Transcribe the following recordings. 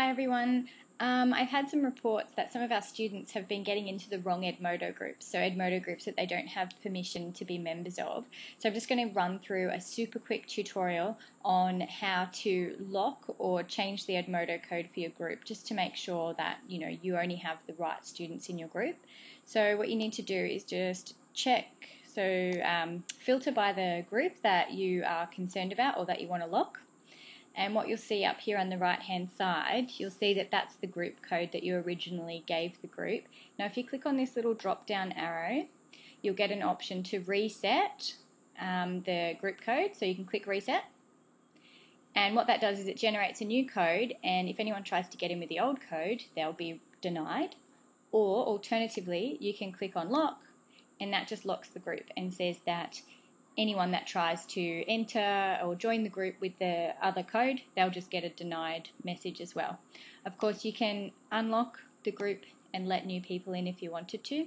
Hi everyone. I've had some reports that some of our students have been getting into the wrong Edmodo groups, so Edmodo groups that they don't have permission to be members of. So I'm just going to run through a super quick tutorial on how to lock or change the Edmodo code for your group, just to make sure that you know you only have the right students in your group. So what you need to do is just check, so filter by the group that you are concerned about or that you want to lock. And what you'll see up here on the right hand side, you'll see that that's the group code that you originally gave the group. Now if you click on this little drop down arrow, you'll get an option to reset the group code, so you can click reset. And what that does is it generates a new code, and if anyone tries to get in with the old code, they'll be denied. Or alternatively, you can click on lock, and that just locks the group and says that anyone that tries to enter or join the group with the other code, they'll just get a denied message as well. Of course, you can unlock the group and let new people in if you wanted to.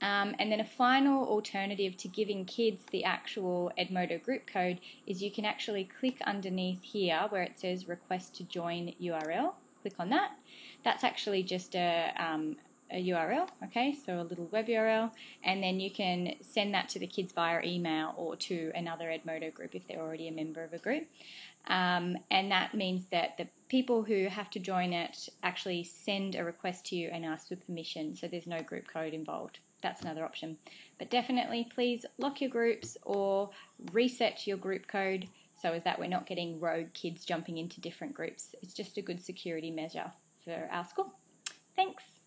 And then a final alternative to giving kids the actual Edmodo group code is you can actually click underneath here where it says request to join URL. Click on that. That's actually just a URL, okay, so a little web URL, and then you can send that to the kids via email or to another Edmodo group if they're already a member of a group. And that means that the people who have to join it actually send a request to you and ask for permission, so there's no group code involved. That's another option. But definitely please lock your groups or reset your group code so as that we're not getting rogue kids jumping into different groups. It's just a good security measure for our school. Thanks.